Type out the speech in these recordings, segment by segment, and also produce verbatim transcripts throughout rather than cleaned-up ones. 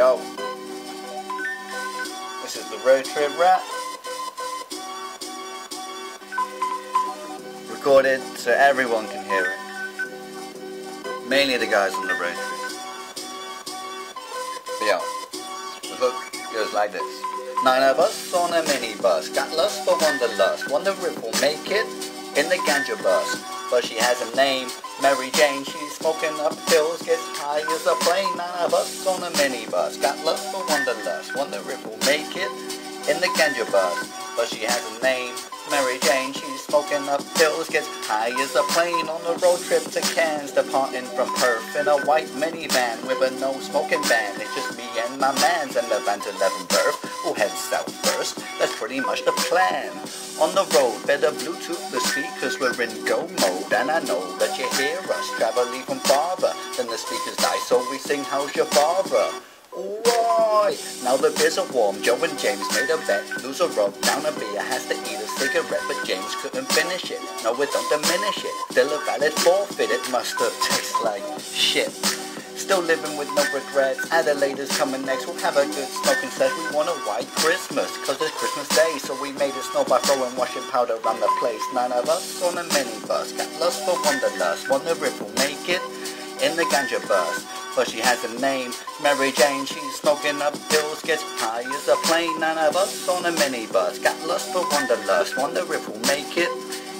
go. This is the road trip wrap. Recorded so everyone can hear it. Mainly the guys on the road trip. But yeah, the hook goes like this. Nine of us on a minibus, got lust for wanderlust. Wonder if we'll make it in the ganja bus. But she has a name, Mary Jane. She's smoking up pills, gets high as a plane. Nine of us on a minibus, got lust for wanderlust. Wonder if we'll make it in the ganja bus. But she has a name, Mary Jane. She's smoking up pills, gets high as a plane. On a road trip to Cairns, departing from Perth in a white minivan with a no smoking ban. It's just me and my mans and the van's eleven birth. We'll head south first, that's pretty much the plan. On the road, better Bluetooth the speakers, we're in go mode. And I know that you hear us, traveling from farther. Then the speakers die, so we sing, how's your father? Alright! Now the beers are warm, Joe and James made a bet. Loser rope down a beer, has to eat a cigarette. But James couldn't finish it, no it don't diminish it. Still a valid forfeit, it must have tasted like shit. Still living with no regrets, Adelaide is coming next. We'll have a good smoking set, we want a white Christmas. Cause it's Christmas Day, so we made it snow by throwing washing powder around the place. Nine of us on a minibus, got lust for wanderlust. Wonder if we'll make it in the ganja bus. But she has a name, Mary Jane. She's smoking up pills, gets high as a plane. Nine of us on a minibus, got lust for wanderlust. Wonder if we'll make it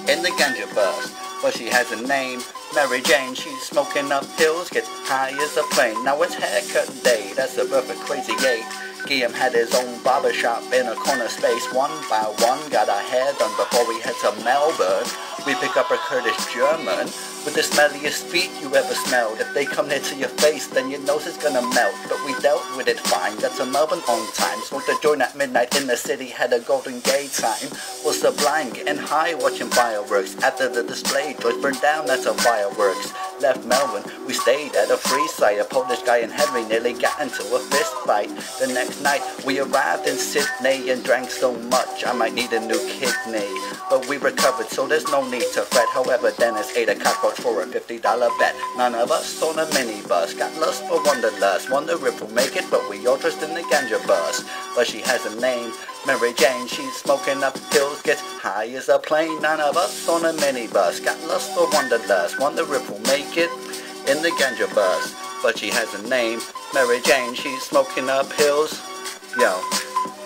in the ganja bus. But she has a name, Mary Jane. She's smoking up pills, gets high as a plane. Now it's haircut day, that's a perfect crazy eight. Guillaume had his own barbershop in a corner space. One by one got our hair done before we head to Melbourne. We pick up a Kurdish German with the smelliest feet you ever smelled. If they come near to your face, then your nose is gonna melt. But we dealt with it fine, that's a Melbourne on time. Smoked a joint at midnight in the city, had a golden gay time. Was sublime, getting high, watching fireworks. After the display, George burned down, that's a fireworks. Left Melbourne, we stayed at a free site. A Polish guy and Henry nearly got into a fist fight. The next night, we arrived in Sydney and drank so much, I might need a new kidney. But we recovered, so there's no need to fret. However, Dennis ate a cockroach for a fifty dollar bet. None of us on a minibus, got lust for wanderlust. Wonder if we'll make it, but we all dressed in the ganja bus. But she has a name, Mary Jane. She's smoking up pills, gets high as a plane. None of us on a minibus, got lust for wanderlust. Wonder if we'll make it in the ganja bus. But she has a name, Mary Jane. She's smoking up pills. Yo.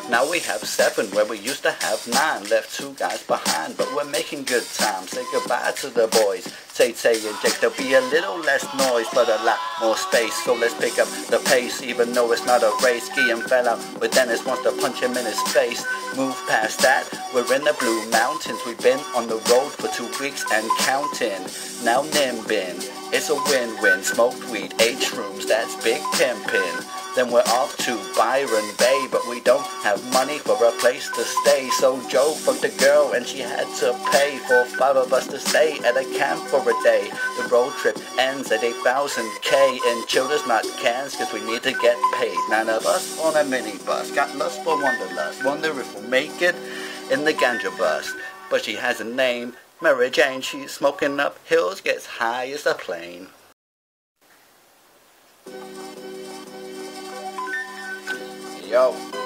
Now we have seven where we used to have nine. Left two guys behind, but we're making good time. Say goodbye to the boys, Tay Tay and Jake. There'll be a little less noise, but a lot more space. So let's pick up the pace, even though it's not a race. Guillaume fell out, but Dennis wants to punch him in his face. Move past that, we're in the Blue Mountains. We've been on the road for two weeks and counting. Now Nimbin, it's a win-win. Smoked weed, ate shrooms, that's big pimpin'. Then we're off to Byron Bay, but we don't have money for a place to stay. So Joe fucked a girl and she had to pay for five of us to stay at a camp for a day. The road trip ends at eight thousand K in Childers, not Cairns, cause we need to get paid. Nine of us on a minibus, got lust for wanderlust. Wonder if we'll make it in the ganja bus. But she has a name, Mary Jane. She's smoking up hills, gets high as a plane. Yo.